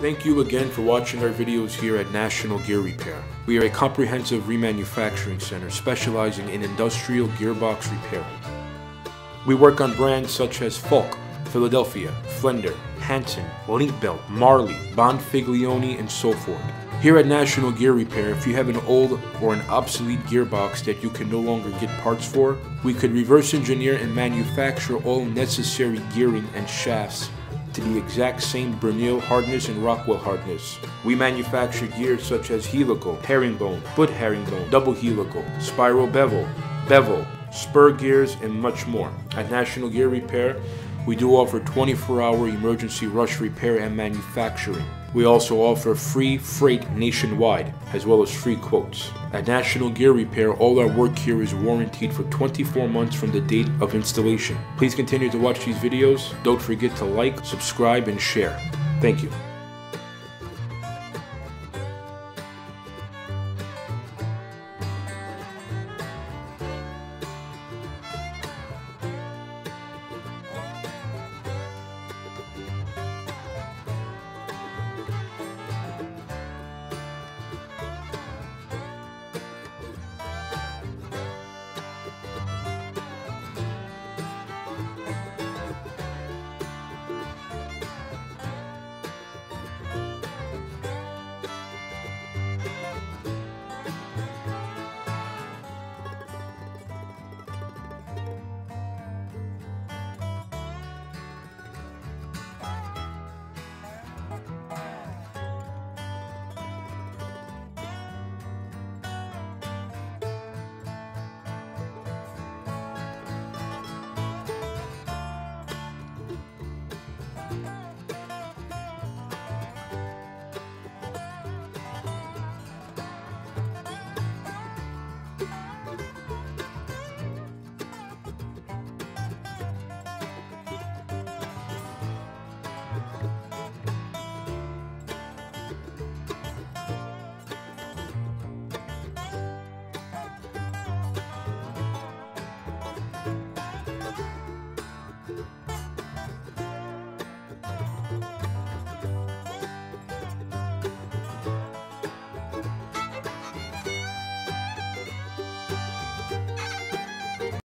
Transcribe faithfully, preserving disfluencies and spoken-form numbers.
Thank you again for watching our videos here at National Gear Repair. We are a comprehensive remanufacturing center specializing in industrial gearbox repair. We work on brands such as Falk, Philadelphia, Flender, Hansen, Link-Belt, Marley, Bonfiglioni, and so forth. Here at National Gear Repair, if you have an old or an obsolete gearbox that you can no longer get parts for, we could reverse engineer and manufacture all necessary gearing and shafts to the exact same Brinell hardness and Rockwell hardness. We manufacture gears such as helical, herringbone, foot herringbone, double helical, spiral bevel, bevel, spur gears, and much more. At National Gear Repair, we do offer twenty-four hour emergency rush repair and manufacturing. We also offer free freight nationwide, as well as free quotes. At National Gear Repair, all our work here is warranted for twenty-four months from the date of installation. Please continue to watch these videos. Don't forget to like, subscribe, and share. Thank you.